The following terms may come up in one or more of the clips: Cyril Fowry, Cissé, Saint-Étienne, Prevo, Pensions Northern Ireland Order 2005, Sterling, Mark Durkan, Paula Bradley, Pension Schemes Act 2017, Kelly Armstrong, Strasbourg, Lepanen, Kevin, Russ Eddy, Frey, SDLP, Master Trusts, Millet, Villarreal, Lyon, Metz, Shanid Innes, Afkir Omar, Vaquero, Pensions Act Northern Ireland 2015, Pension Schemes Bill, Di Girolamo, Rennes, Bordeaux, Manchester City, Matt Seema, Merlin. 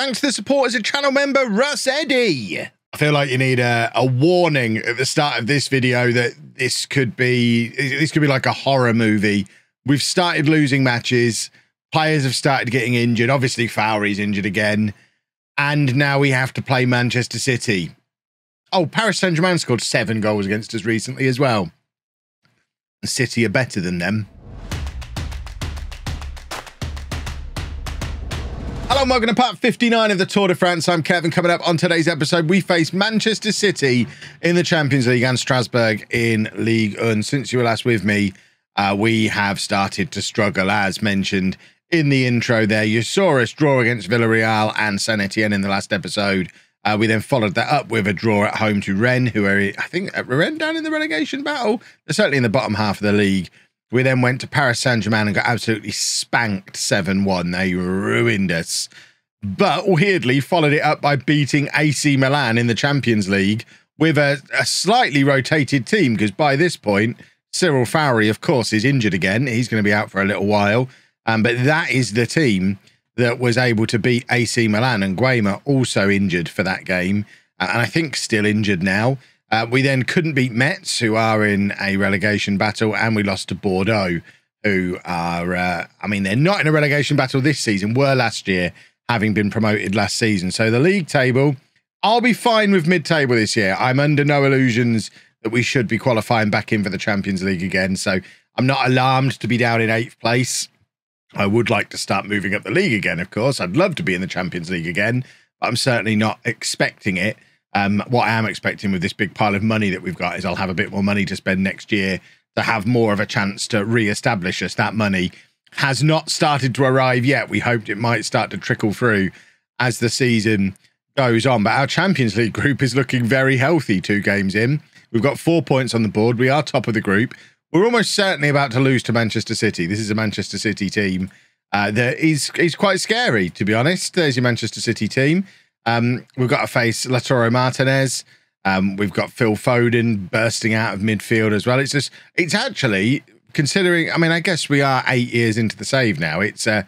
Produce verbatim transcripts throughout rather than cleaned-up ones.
Thanks to the support as a channel member, Russ Eddy. I feel like you need a, a warning at the start of this video that this could be this could be like a horror movie. We've started losing matches. Players have started getting injured. Obviously, Fowry's injured again. And now we have to play Manchester City. Oh, Paris Saint Germain scored seven goals against us recently as well. The City are better than them. Hello and welcome to part fifty-nine of the Tour de France. I'm Kevin. Coming up on today's episode, we face Manchester City in the Champions League and Strasbourg in Ligue one. Since you were last with me, uh, we have started to struggle, as mentioned in the intro there. You saw us draw against Villarreal and Saint-Étienne in the last episode. Uh, we then followed that up with a draw at home to Rennes, who are, I think, Rennes down in the relegation battle. They're certainly in the bottom half of the league. We then went to Paris Saint-Germain and got absolutely spanked seven one. They ruined us. But weirdly, followed it up by beating A C Milan in the Champions League with a, a slightly rotated team, because by this point, Cyril Fowry, of course, is injured again. He's going to be out for a little while. Um, but that is the team that was able to beat A C Milan, and Nguema also injured for that game, and I think still injured now. Uh, we then couldn't beat Metz, who are in a relegation battle, and we lost to Bordeaux, who are, uh, I mean, they're not in a relegation battle this season, were last year, having been promoted last season. So the league table, I'll be fine with mid-table this year. I'm under no illusions that we should be qualifying back in for the Champions League again, so I'm not alarmed to be down in eighth place. I would like to start moving up the league again, of course. I'd love to be in the Champions League again, but I'm certainly not expecting it. Um, what I am expecting with this big pile of money that we've got is I'll have a bit more money to spend next year to have more of a chance to re-establish us. That money has not started to arrive yet. We hoped it might start to trickle through as the season goes on. But our Champions League group is looking very healthy two games in. We've got four points on the board. We are top of the group. We're almost certainly about to lose to Manchester City. This is a Manchester City team uh, that is, is quite scary, to be honest. There's your Manchester City team. Um, we've got to face Lautaro Martinez. Um, we've got Phil Foden bursting out of midfield as well. It's just, it's actually, considering, I mean, I guess we are eight years into the save now. It's, uh,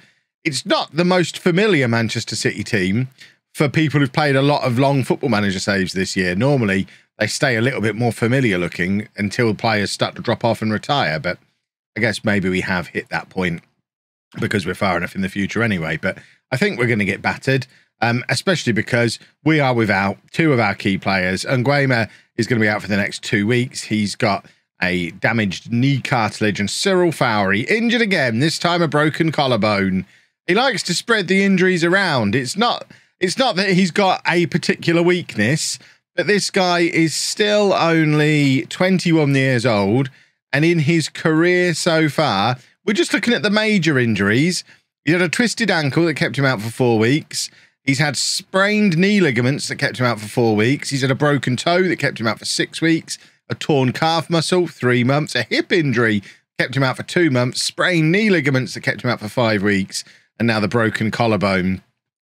it's not the most familiar Manchester City team for people who've played a lot of long Football Manager saves this year. Normally, they stay a little bit more familiar looking until players start to drop off and retire. But I guess maybe we have hit that point because we're far enough in the future anyway. But I think we're going to get battered, um, especially because we are without two of our key players. Nguema is going to be out for the next two weeks. He's got a damaged knee cartilage, and Cyril Fowry injured again, this time a broken collarbone. He likes to spread the injuries around. It's not, it's not that he's got a particular weakness, but this guy is still only twenty-one years old, and in his career so far, we're just looking at the major injuries. He had a twisted ankle that kept him out for four weeks. He's had sprained knee ligaments that kept him out for four weeks. He's had a broken toe that kept him out for six weeks, a torn calf muscle, three months, a hip injury kept him out for two months, sprained knee ligaments that kept him out for five weeks, and now the broken collarbone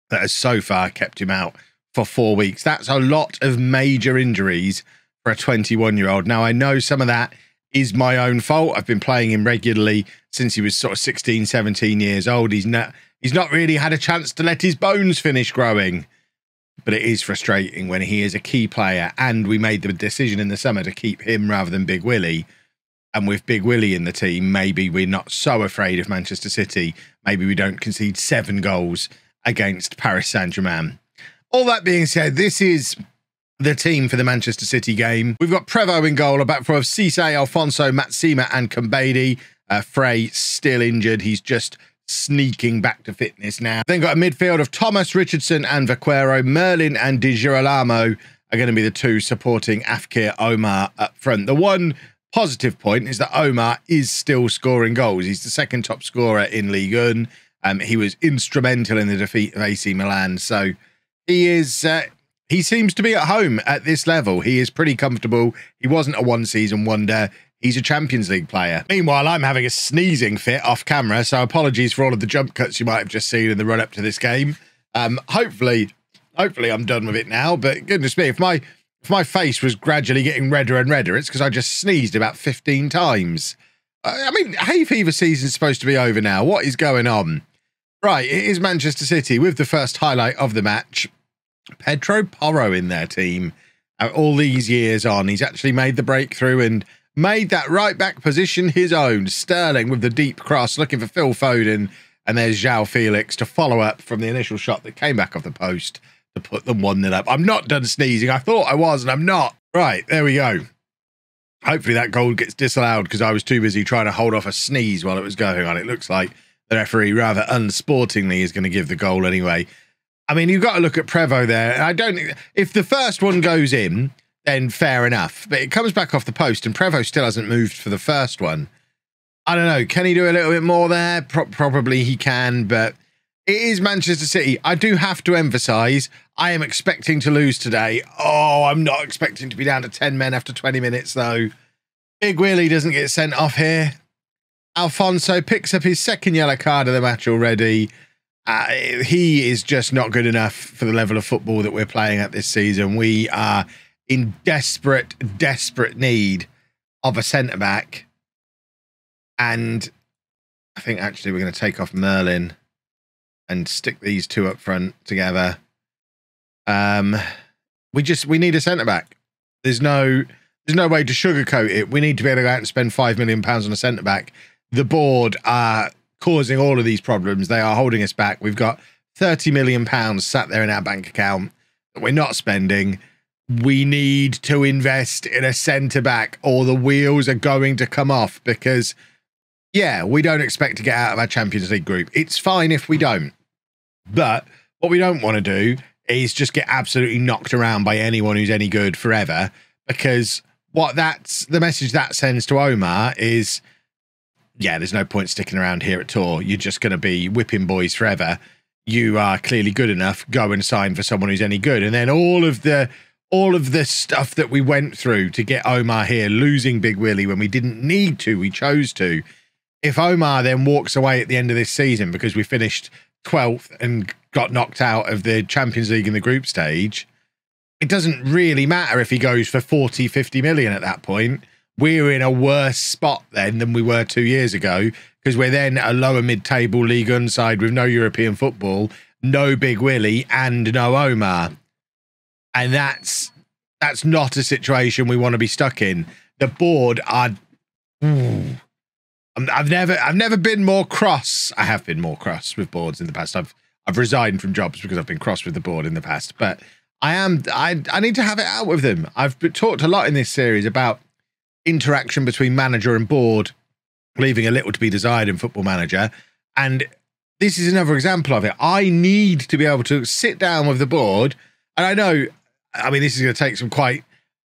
that has so far kept him out for four weeks. That's a lot of major injuries for a twenty-one-year-old. Now, I know some of that is my own fault. I've been playing him regularly since he was sort of sixteen, seventeen years old. He's not, he's not really had a chance to let his bones finish growing. But it is frustrating when he is a key player, and we made the decision in the summer to keep him rather than Big Willie. And with Big Willie in the team, maybe we're not so afraid of Manchester City. Maybe we don't concede seven goals against Paris Saint-Germain. All that being said, this is the team for the Manchester City game. We've got Prevo in goal, a back four of Cissé, Alfonso, Matsima and Kombedi. Uh, Frey still injured. He's just sneaking back to fitness now. Then got a midfield of Thomas, Richardson and Vaquero. Merlin and Di Girolamo are going to be the two supporting Afkir Omar up front. The one positive point is that Omar is still scoring goals. He's the second top scorer in Ligue one. Um, he was instrumental in the defeat of A C Milan, so He is. Uh, he seems to be at home at this level. He is pretty comfortable. He wasn't a one-season wonder. He's a Champions League player. Meanwhile, I'm having a sneezing fit off camera, so apologies for all of the jump cuts you might have just seen in the run-up to this game. Um, hopefully, hopefully I'm done with it now. But goodness me, if my if my face was gradually getting redder and redder, it's because I just sneezed about fifteen times. I mean, hay fever season's supposed to be over now. What is going on? Right, it is Manchester City with the first highlight of the match. Pedro Porro in their team. All these years on, he's actually made the breakthrough and made that right-back position his own. Sterling with the deep cross, looking for Phil Foden. And there's João Felix to follow up from the initial shot that came back off the post to put them one nil up. I'm not done sneezing. I thought I was, and I'm not. Right, there we go. Hopefully that goal gets disallowed because I was too busy trying to hold off a sneeze while it was going on. It looks like the referee rather unsportingly is going to give the goal anyway. I mean, you've got to look at Prevo there. I don't. If the first one goes in, then fair enough. But it comes back off the post, and Prevo still hasn't moved for the first one. I don't know. Can he do a little bit more there? Pro probably he can, but it is Manchester City. I do have to emphasise, I am expecting to lose today. Oh, I'm not expecting to be down to ten men after twenty minutes, though. Big Willie doesn't get sent off here. Alfonso picks up his second yellow card of the match already. Uh, he is just not good enough for the level of football that we're playing at this season. We are in desperate, desperate need of a centre-back. And I think actually we're going to take off Merlin and stick these two up front together. Um, we just, we need a centre-back. There's no, there's no way to sugarcoat it. We need to be able to go out and spend five million pounds on a centre-back. The board are causing all of these problems. They are holding us back. We've got thirty million pounds sat there in our bank account that we're not spending. We need to invest in a centre-back or the wheels are going to come off because, yeah, we don't expect to get out of our Champions League group. It's fine if we don't. But what we don't want to do is just get absolutely knocked around by anyone who's any good forever, because what that's the message that sends to Omar is, yeah, there's no point sticking around here at all. You're just going to be whipping boys forever. You are clearly good enough. Go and sign for someone who's any good. And then all of the all of the stuff that we went through to get Omar here, losing Big Willie when we didn't need to, we chose to. If Omar then walks away at the end of this season because we finished twelfth and got knocked out of the Champions League in the group stage, it doesn't really matter if he goes for forty, fifty million at that point. We're in a worse spot then than we were two years ago because we're then a lower mid-table League One side with no European football, no Big Willie and no Omar. And that's that's not a situation we want to be stuck in. The board are... Ooh, I've never I've never been more cross. I have been more cross with boards in the past. I've I've resigned from jobs because I've been cross with the board in the past. But I am I I need to have it out with them. I've talked a lot in this series about interaction between manager and board, leaving a little to be desired in Football Manager. And this is another example of it. I need to be able to sit down with the board. And I know, I mean, this is going to take some quite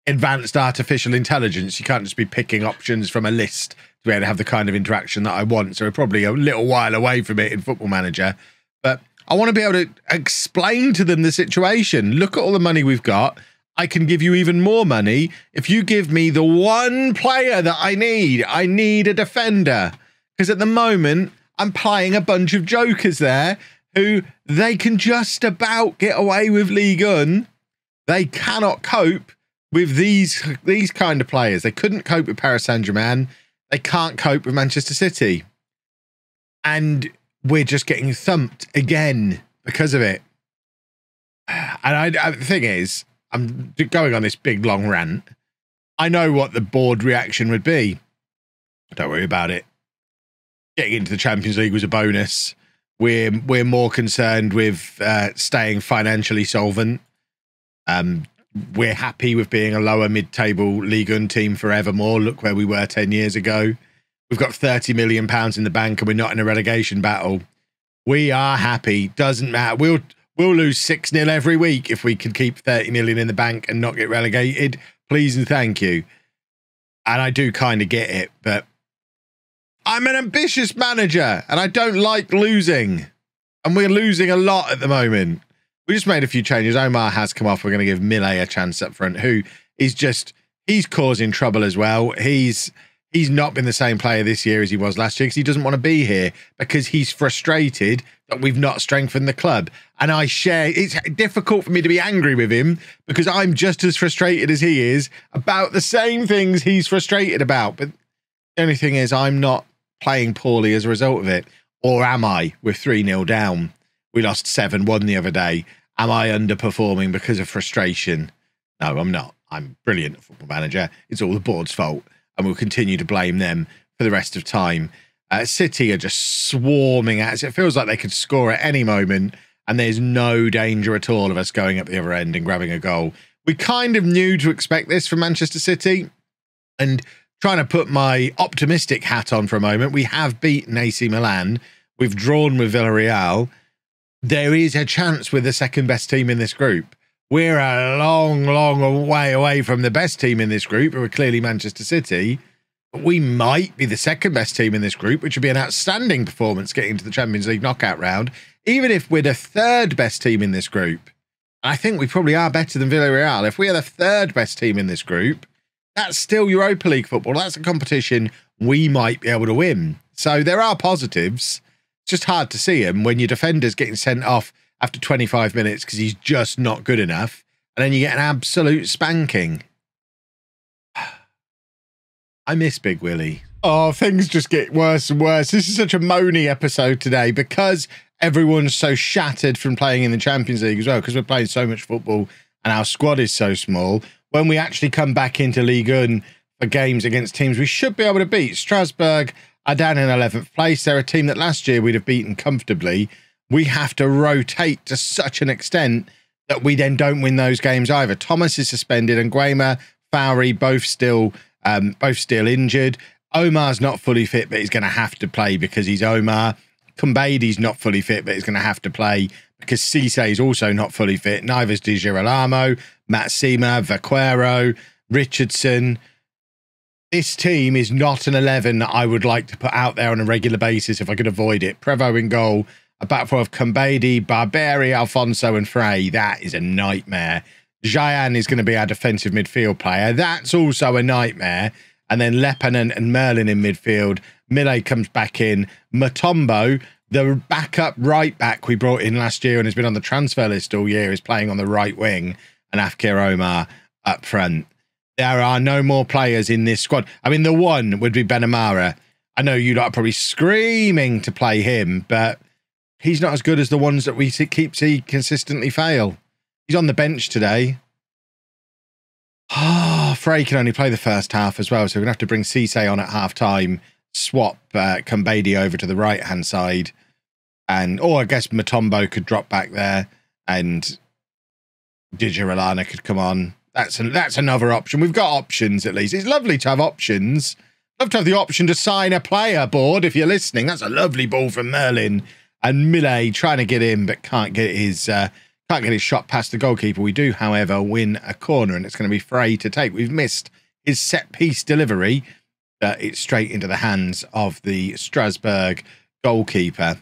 advanced artificial intelligence. You can't just be picking options from a list to be able to have the kind of interaction that I want. So we're probably a little while away from it in Football Manager. But I want to be able to explain to them the situation. Look at all the money we've got. I can give you even more money if you give me the one player that I need. I need a defender. Because at the moment, I'm playing a bunch of jokers there who they can just about get away with League One. They cannot cope with these, these kind of players. They couldn't cope with Paris Saint Germain. They can't cope with Manchester City. And we're just getting thumped again because of it. And I, I, the thing is, I'm going on this big, long rant. I know what the board reaction would be. Don't worry about it. Getting into the Champions League was a bonus. We're, we're more concerned with uh, staying financially solvent. Um, we're happy with being a lower mid-table League One team forevermore. Look where we were ten years ago. We've got thirty million pounds in the bank and we're not in a relegation battle. We are happy. Doesn't matter. We'll... We'll lose six nil every week if we can keep thirty million in the bank and not get relegated. Please and thank you. And I do kind of get it, but I'm an ambitious manager and I don't like losing. And we're losing a lot at the moment. We just made a few changes. Omar has come off. We're going to give Millet a chance up front, who is just, he's causing trouble as well. He's, he's not been the same player this year as he was last year because he doesn't want to be here because he's frustrated that we've not strengthened the club. And I share, it's difficult for me to be angry with him because I'm just as frustrated as he is about the same things he's frustrated about. But the only thing is I'm not playing poorly as a result of it. Or am I? We're three nil down. We lost seven one the other day. Am I underperforming because of frustration? No, I'm not. I'm a brilliant football manager. It's all the board's fault. And we'll continue to blame them for the rest of time. Uh, City are just swarming at us. It feels like they could score at any moment. And there's no danger at all of us going up the other end and grabbing a goal. We kind of knew to expect this from Manchester City. And trying to put my optimistic hat on for a moment, we have beaten A C Milan. We've drawn with Villarreal. There is a chance we're the second best team in this group. We're a long, long way away from the best team in this group, who are clearly Manchester City. But we might be the second best team in this group, which would be an outstanding performance getting to the Champions League knockout round, even if we're the third best team in this group. I think we probably are better than Villarreal. If we are the third best team in this group, that's still Europa League football. That's a competition we might be able to win. So there are positives. It's just hard to see them when your defender's getting sent off after twenty-five minutes because he's just not good enough. And then you get an absolute spanking. I miss Big Willie. Oh, things just get worse and worse. This is such a moany episode today because everyone's so shattered from playing in the Champions League as well, because we're playing so much football and our squad is so small. When we actually come back into Ligue one for games against teams we should be able to beat, Strasbourg are down in eleventh place. They're a team that last year we'd have beaten comfortably. We have to rotate to such an extent that we then don't win those games either. Thomas is suspended, and Nguema, Fowry, both still, um, both still injured. Omar's not fully fit, but he's going to have to play because he's Omar. Kombedi's not fully fit, but he's going to have to play because Cissé is also not fully fit. Neither's Di Girolamo, Matt Seema, Vaquero, Richardson. This team is not an eleven that I would like to put out there on a regular basis if I could avoid it. Prevo in goal, a back four of Kombedi, Barberi, Alfonso and Frey. That is a nightmare. Jayane is going to be our defensive midfield player. That's also a nightmare. And then Lepanen and Merlin in midfield. Millet comes back in. Mutombo, the backup right back we brought in last year and has been on the transfer list all year, is playing on the right wing. And Afkir Omar up front. There are no more players in this squad. I mean, the one would be Benamara. I know you lot are probably screaming to play him, but he's not as good as the ones that we keep see consistently fail. He's on the bench today. Ah, oh, Frey can only play the first half as well, so we're going to have to bring Cissé on at half-time, swap uh, Kombedi over to the right-hand side, and or oh, I guess Mutombo could drop back there, and Di Girolamo could come on. That's a, that's another option. We've got options at least. It's lovely to have options. Love to have the option to sign a player, board, if you're listening. That's a lovely ball from Merlin, and Millet trying to get in but can't get his uh, can't get his shot past the goalkeeper. We do, however, win a corner, and it's going to be Frey to take. We've missed his set piece delivery. Uh, it's straight into the hands of the Strasbourg goalkeeper.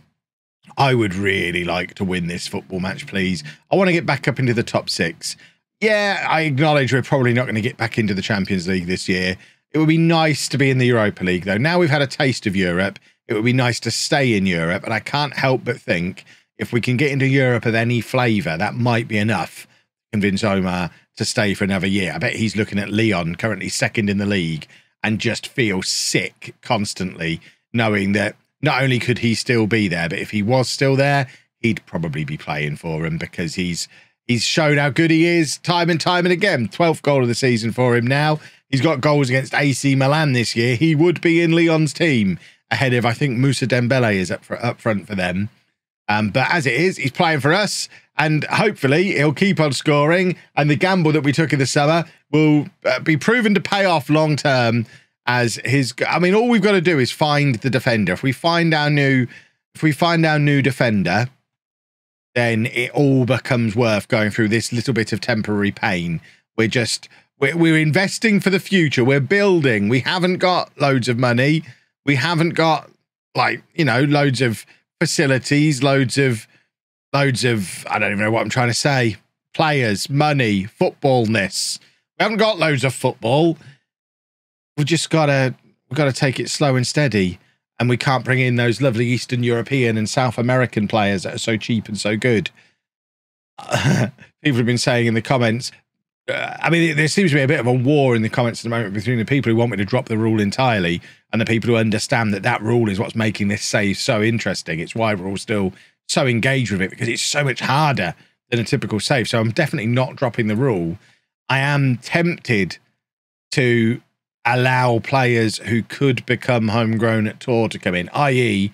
I would really like to win this football match, please. I want to get back up into the top six. Yeah, I acknowledge we're probably not going to get back into the Champions League this year. It would be nice to be in the Europa League, though. Now we've had a taste of Europe, it would be nice to stay in Europe. And I can't help but think if we can get into Europe of any flavour, that might be enough to convince Omar to stay for another year. I bet he's looking at Lyon, currently second in the league, and just feel sick constantly, knowing that not only could he still be there, but if he was still there, he'd probably be playing for him because he's he's shown how good he is time and time and again. twelfth goal of the season for him now. He's got goals against A C Milan this year. He would be in Lyon's team ahead of, I think, Moussa Dembele is up, for, up front for them. Um, but as it is, he's playing for us, and hopefully he'll keep on scoring. And the gamble that we took in the summer will uh, be proven to pay off long term. As his, I mean, all we've got to do is find the defender. If we find our new, if we find our new defender, then it all becomes worth going through this little bit of temporary pain. We're just, we're, we're investing for the future. We're building. We haven't got loads of money. We haven't got, like, you know, loads of facilities, loads of, loads of, I don't even know what I'm trying to say. Players, money, footballness. We haven't got loads of football. We've just got to we've got to take it slow and steady, and we can't bring in those lovely Eastern European and South American players that are so cheap and so good. People have been saying in the comments, Uh, I mean, there seems to be a bit of a war in the comments at the moment between the people who want me to drop the rule entirely and the people who understand that that rule is what's making this save so interesting. It's why we're all still so engaged with it, because it's so much harder than a typical save. So I'm definitely not dropping the rule. I am tempted to allow players who could become homegrown at Tour to come in, that is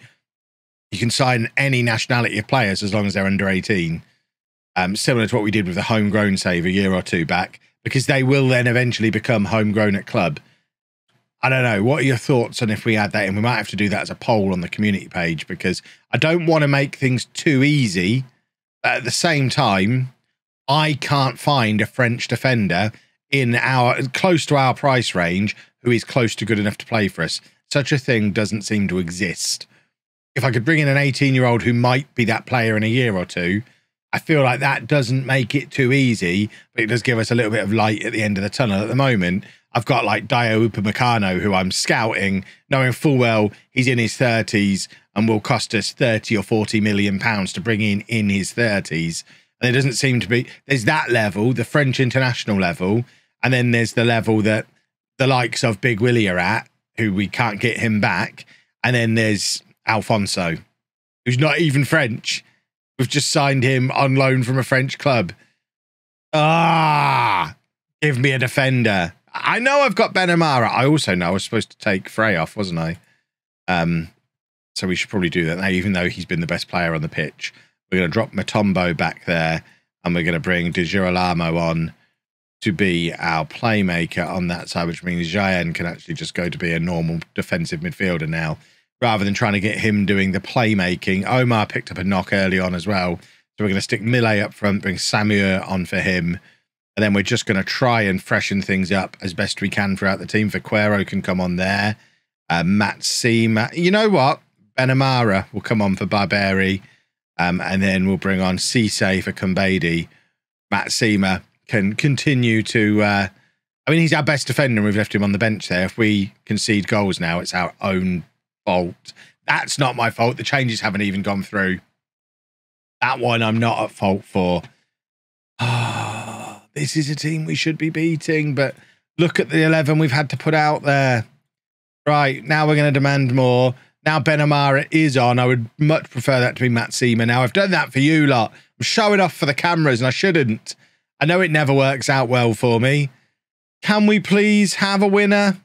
you can sign any nationality of players as long as they're under eighteen. Um, similar to what we did with the homegrown save a year or two back, because they will then eventually become homegrown at club. I don't know. What are your thoughts on if we add that in? We might have to do that as a poll on the community page, because I don't want to make things too easy. But at the same time, I can't find a French defender in our close to our price range who is close to good enough to play for us. Such a thing doesn't seem to exist. If I could bring in an eighteen-year-old who might be that player in a year or two, I feel like that doesn't make it too easy, but it does give us a little bit of light at the end of the tunnel. At the moment, I've got like Dio Upamecano, who I'm scouting, knowing full well he's in his thirties and will cost us thirty or forty million pounds to bring in in his thirties. And it doesn't seem to be, there's that level, the French international level, and then there's the level that the likes of Big Willie are at, who we can't get him back. And then there's Alfonso, who's not even French. We've just signed him on loan from a French club. Ah, give me a defender. I know I've got Benamara. I also know I was supposed to take Frey off, wasn't I? Um, so we should probably do that now, even though he's been the best player on the pitch. We're going to drop Mutombo back there, and we're going to bring Di Girolamo on to be our playmaker on that side, which means Jayane can actually just go to be a normal defensive midfielder now, rather than trying to get him doing the playmaking. Omar picked up a knock early on as well. So we're going to stick Millet up front, bring Samur on for him. And then we're just going to try and freshen things up as best we can throughout the team. Vaquero can come on there. Uh, Matt Seema. You know what? Benamara will come on for Barberi. Um, and then we'll bring on Cissé for Kombedi. Matt Seema can continue to... Uh, I mean, he's our best defender and we've left him on the bench there. If we concede goals now, it's our own fault. That's not my fault. The changes haven't even gone through. That one I'm not at fault for. Ah, oh, this is a team we should be beating, but look at the eleven we've had to put out there. Right, now we're going to demand more. Now Benamara is on. I would much prefer that to be Matt Seema. Now, I've done that for you lot. I'm showing off for the cameras and I shouldn't. I know it never works out well for me. Can we please have a winner?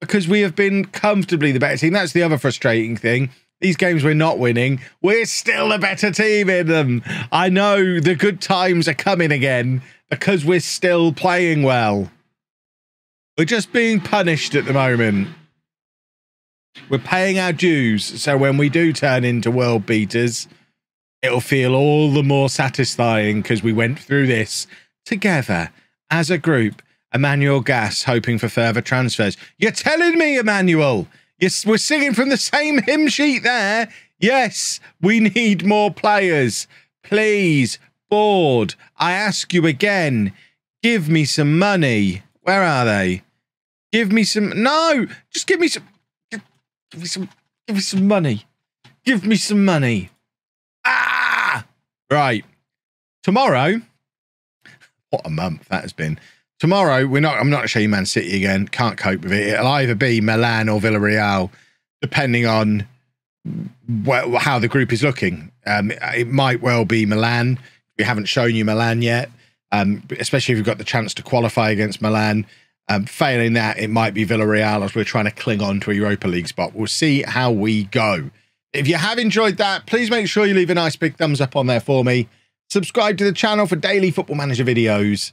Because we have been comfortably the better team. That's the other frustrating thing. These games we're not winning, we're still the better team in them. I know the good times are coming again because we're still playing well. We're just being punished at the moment. We're paying our dues, so when we do turn into world beaters, it'll feel all the more satisfying because we went through this together as a group. Emmanuel Gas hoping for further transfers. You're telling me, Emmanuel, you're, we're singing from the same hymn sheet there. Yes, we need more players. Please, board, I ask you again, give me some money. Where are they? Give me some... No, just give me some... Give, give me some... Give me some money. Give me some money. Ah! Right. Tomorrow... What a month that has been. Tomorrow, we're not. I'm not going to show you Man City again. Can't cope with it. It'll either be Milan or Villarreal, depending on wh how the group is looking. Um, it might well be Milan. We haven't shown you Milan yet, um, especially if you've got the chance to qualify against Milan. Um, failing that, it might be Villarreal as we're trying to cling on to a Europa League spot. We'll see how we go. If you have enjoyed that, please make sure you leave a nice big thumbs up on there for me. Subscribe to the channel for daily Football Manager videos.